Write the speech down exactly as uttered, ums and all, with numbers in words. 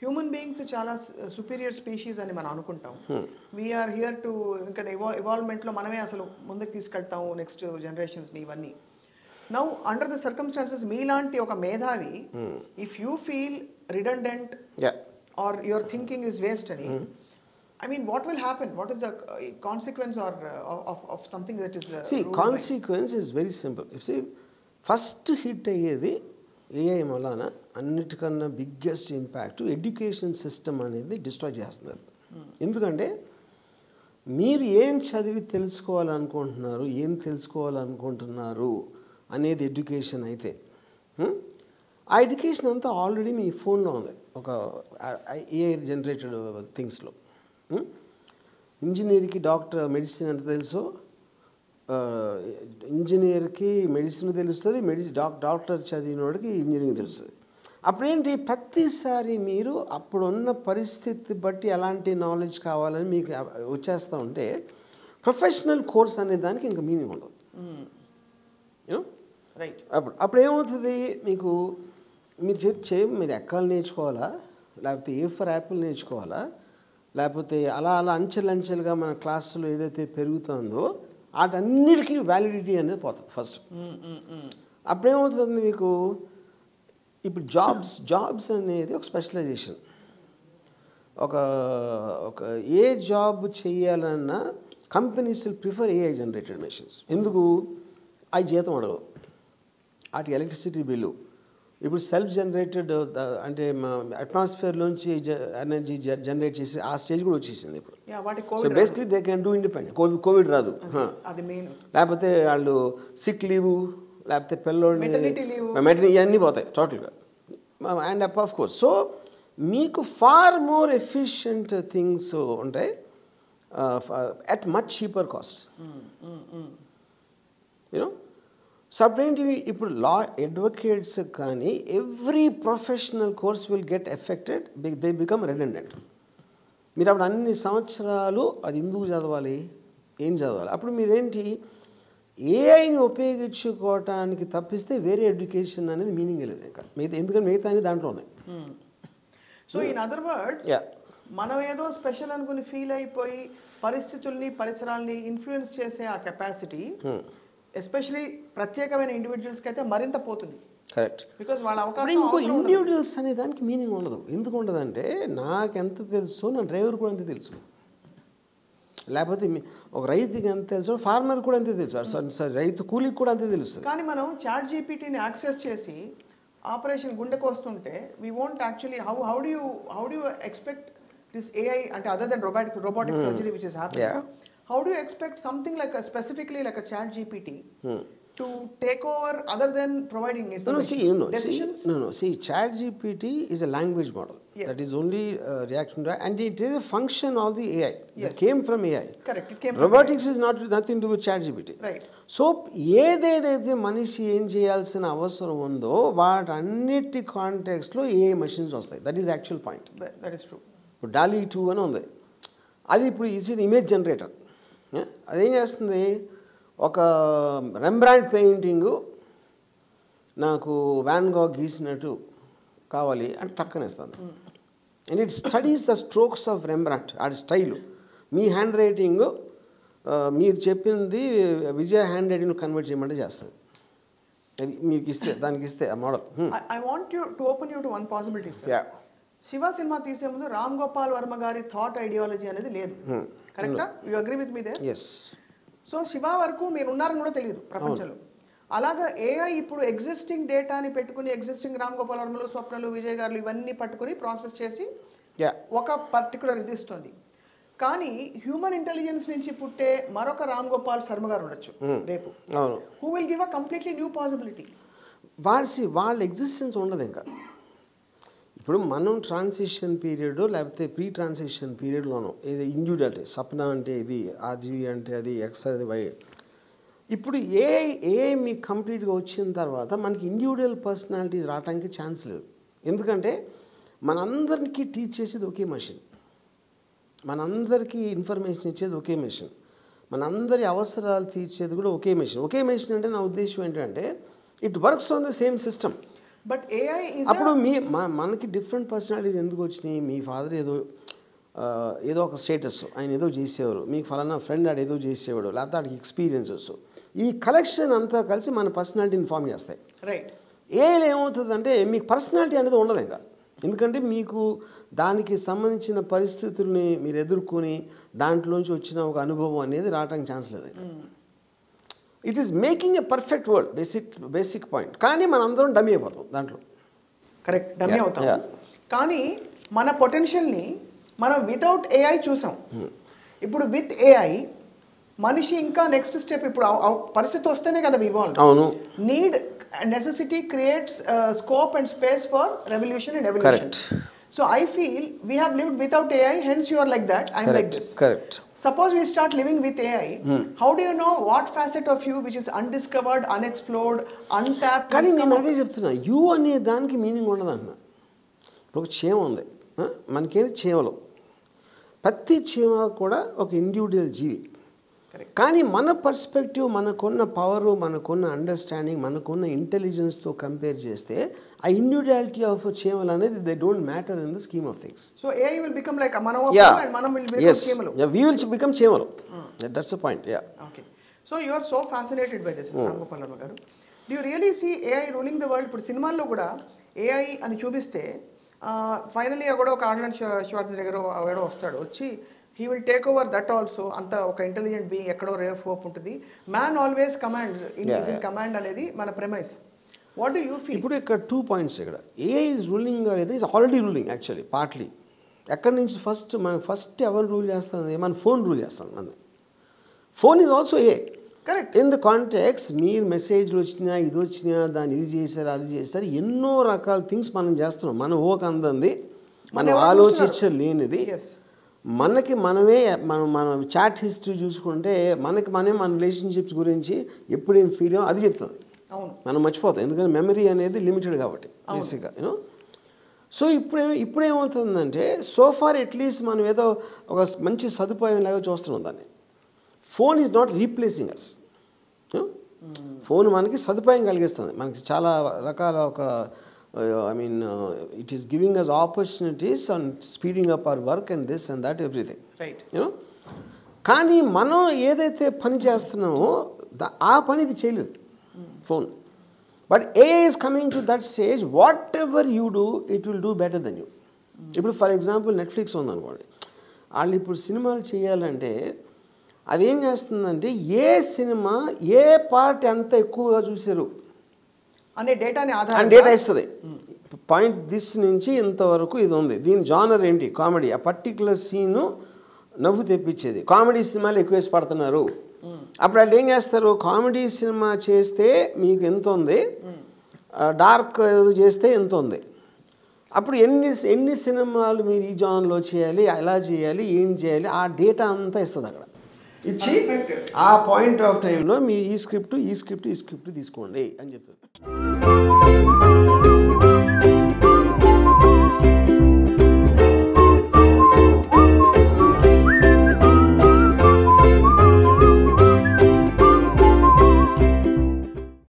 Human beings are chala superior species ani mana anukuntam. We are here to ikkada evolvement lo maname asalu munduku tiskeltam next generations ni vanni. Now under the circumstances meelanti oka medhavi if you feel redundant yeah. or your thinking is waste ani mm. I mean, what will happen? What is the consequence or uh, of, of something that is uh, see, consequence by? Is very simple. See, first hit the A I Malana, the biggest impact to education system and destroy Giesner. In the day, mere yen chadivi telsko alan kontnaru, yen telsko alan kontnaru, aned education aite. Hmm? Education anta already me phone on the A I generated things lo. Hmm? Engineer ki doctor medicine and telso. Uh, engineer ki medicine delustadi, medicine doc, doctor chadi nodaki engineering delustadi. Apparently, prati sari meeru appudu unna paristhiti batti alanti knowledge kavalani meeku vachestha unte professional course ane daniki inga meaning undadu. You know? Right. Appudu em avutundi meeku meeru chepche meeru ekal nechukovala, lekapothe A for apple nechukovala, lekapothe ala ala anchal anchaluga mana class lo edaithe perugutundo that is validity first. Then there are jobs, jobs and specialization. A job companies will prefer A I generated machines. I do that electricity bill. If it's self-generated atmosphere energy generates at stage. Yeah, what so basically they can do independent. COVID radu. That's the main. Lapate sick leave, lapate pelon. Maternity leave. Maternity leave. Totally. And of course. So meeku far more efficient things at much cheaper cost. Mm, mm, mm. You know? Subsequently, if law advocates, every professional course will get affected, they become redundant. You have done any samachralu, that Hindu jadavali, in jadavali. Appudu meer enti A I ni upayoginchu kodaniki tappiste vere education anedi meaning ledhu inga. Endukante migitha anni dantlo unnayi. So in other words, yeah. Manam edo special anukoni feel ayipoyi paristhitulni parisaralni influence chese aa capacity. Hmm. Especially pratyekamaina individuals kaithe marinta potundi. Correct. Because vaalla avakasam avasram individuals ane daniki meaning undadu. Enduku undadante naaku entha telusu na driver kuda entha telusu. Lepothe oka raithuki entha telusu farmer kuda entha telusu. Sir raitu kooliki kuda entha telusu. Kaani manam Chat G P T ni access chesi operation gundeki vastunte we won't actually how how do you how do you expect this A I ante other than robotic robotic hmm. surgery which is happening. Yeah. How do you expect something like a, specifically like a Chat G P T hmm. to take over other than providing information? No, no, see, you know, decisions? See, no, no, see, Chat G P T is a language model yes. that is only uh, reaction to, and it is a function of the A I. Yes. It came from A I. Correct, it came robotics from A I. Robotics is not nothing to do with Chat G P T. Right. So, the manishi angels and avasaravondo, but aniti context lo A I machines was there. That is the actual point. That, that is true. But DALI two and on there. That is an image generator. Yeah. Rembrandt painting, Van Gogh, Giesner, and and it studies the strokes of Rembrandt, our style. Me handwriting, me cheppin the Vijay handwriting convert a model. I want you to open you to one possibility, sir. Yeah. Shiva Sinha Tisyamundu, Ram Gopal Varma gari thought ideology anedi ledu. Correct? No. You agree with me there? Yes. So, Shiva Varku, you know, you alaga A I existing data, existing Ram Gopal Varma, Swapnalu, Vijay Garlu, Vanni process chesi, yeah. Oka particular idi istundi. Kani, human intelligence nunchi putte, maroka Ram Gopal Sarma garu undachu, repu. No. Who will give a completely new possibility? Varsi, Val existence undadenka. Manon transition period or pre transition period lono, either injured at Sapna and the R G and the X and the Y. If put A me complete gochin Tarvata, man individual personalities ratanki chancellor. In the country, Manandarki teaches the okay machine. Manandarki information teaches the okay machine. Manandari Avasral teaches the good okay machine. Okay machine and now this went and It works on the same system. But A I is appudu me manaki different personalities enduku vachinayi mee father edo edo oka status ayina edo chesevaru meeku falana friend ad edo chesevadu latha ad experiences ee collection anta kalisi mana personality inform chestayi right A I lo em avutadi ante meeku personality anedi undadu inga endukante meeku daniki sambandhinchina paristhithulni meer edurkoni dantlonchi vachina oka anubhavam anedi raatadam chance ledhu. It is making a perfect world, basic, basic point. Kani manandaram dummy avuthu dantlo. Correct, dummy avuthu. Yeah, yeah. Kani mana potential ni mana without A I chusam. Hmm. Ippudu with A I manishi inka next step ippudu paristhiti ostene kada evolve. Avunu. Need necessity creates uh, scope and space for revolution and evolution. Correct. So I feel we have lived without A I, hence you are like that, I am correct, like this. Correct. Suppose we start living with A I, hmm. how do you know what facet of you which is undiscovered, unexplored, untapped? But you and you have meaning. You have a meaning. You have a individual G V. But mana perspective, mana konna power, mana konna understanding, mana konna intelligence to compare jeste, a individuality of a cheval, they don't matter in the scheme of things. So A I will become like a manam yeah. and manam will become yes. cheval. Yeah, we will become cheval. Mm. Yeah, that's the point. Yeah. Okay. So you are so fascinated by this, mm. Ram Gopal Varma garu. Do you really see A I ruling the world? Put cinema lo kuda A I ani chubiste. Uh, finally, agoda oka Arnold Schwarzenegger avado ostadu vachi. He will take over that also. Anta oka intelligent being ekkado ray of hope untadi. Man always commands. In yeah, yeah. command anedi mana premise. What do you feel? Ippudu ikkada two points ikkada. A I is ruling anedi is already ruling actually partly. Ekkada nunchi first man first ever rule chestandi man phone rule chestandi. Phone is also A I. Correct. In the context mere message lo ochina idu ochina dani idi chesaru adi chesaru enno rakal things manam chestunam mana hook andandi mana aalochichar lenidi. Yes. మనకి మనమే మనం మనం chat history చూసుకుంటే మనకి మనమే మన relationships గురించి ఎప్పుడేం feel అది చెప్తుంది. అవును మనం మర్చిపోతాం ఎందుకంటే మెమరీ అనేది లిమిటెడ్ కాబట్టి బేసిక్గా యూనో. సో ఇప్పుడే ఇప్పుడేమవుతుందంటే సోఫార్ అట్లీస్ట్ మనం ఏదో ఒక మంచి సదుపాయం లాగా చూస్తున్నాం దాన్ని. Phone is not replacing us. Phone మనకి సదుపాయం కలిగిస్తుంది మనకి చాలా రకాల ఒక I mean, uh, it is giving us opportunities and speeding up our work and this and that, everything. Right. You know? Kani mano yedaithe pani chestunamo, aa pani idi cheyaledu phone. But A I is coming to that stage, whatever you do, it will do better than you. Ippudu, for example, Netflix undi anukondi. Alli ippudu cinemalu cheyalante adi em chestundante ye cinema ye part anta ekkuvaga chusaru. అనే డేటాని ఆధారంగా and data ఇస్తుంది point this నుంచి ఇంతవరకు ఇది ఉంది దీని genre ఏంటి కామెడీ ఆ పర్టిక్యులర్ సీను నవ్వు తెప్పించేది కామెడీ సినిమాలు ఎక్కువ ఇష్టపడుతున్నారు అప్పుడు అది ఏం చేస్తారు కామెడీ సినిమా చేస్తే మీకు ఎంత ఉంది డార్క్ ఏదో చేస్తే ఎంత ఉంది అప్పుడు ఎన్ని ఎన్ని సినిమాలు మీరు ఈ జానర్లో చేయాలి ఎలా చేయాలి ఏం చేయాలి ఆ డేటా అంతా ఇస్తుంది అక్కడ ఇచ్చి ఆ పాయింట్ ఆఫ్ టైంలో మీ ఈ స్క్రిప్ట్ ఈ స్క్రిప్ట్ ఈ స్క్రిప్ట్ తీసుకోండి అని చెప్తారు.